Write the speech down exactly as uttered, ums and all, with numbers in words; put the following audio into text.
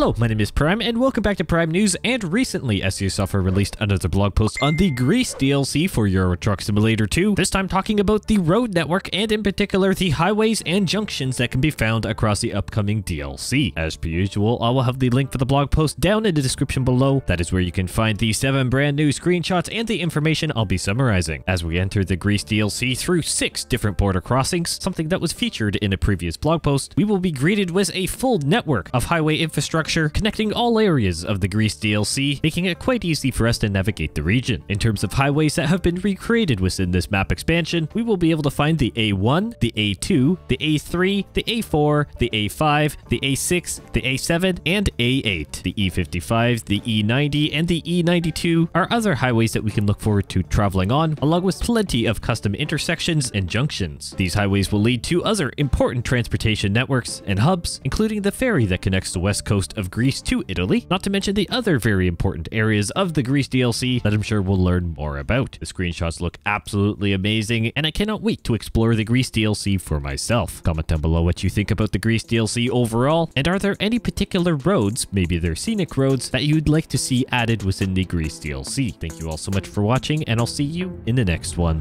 Hello, my name is Prime, and welcome back to Prime News, and recently S C S Software released another blog post on the Greece D L C for Euro Truck Simulator two, this time talking about the road network, and in particular the highways and junctions that can be found across the upcoming D L C. As per usual, I will have the link for the blog post down in the description below. That is where you can find the seven brand new screenshots and the information I'll be summarizing. As we enter the Greece D L C through six different border crossings, something that was featured in a previous blog post, we will be greeted with a full network of highway infrastructure connecting all areas of the Greece D L C, making it quite easy for us to navigate the region. In terms of highways that have been recreated within this map expansion, we will be able to find the A one, the A two, the A three, the A four, the A five, the A six, the A seven, and A eight. The E fifty-five, the E ninety, and the E ninety-two are other highways that we can look forward to traveling on, along with plenty of custom intersections and junctions. These highways will lead to other important transportation networks and hubs, including the ferry that connects the west coast of Greece to Italy, not to mention the other very important areas of the Greece D L C that I'm sure we'll learn more about. The screenshots look absolutely amazing, and I cannot wait to explore the Greece D L C for myself. Comment down below what you think about the Greece D L C overall, and are there any particular roads, maybe they're scenic roads, that you'd like to see added within the Greece D L C? Thank you all so much for watching, and I'll see you in the next one.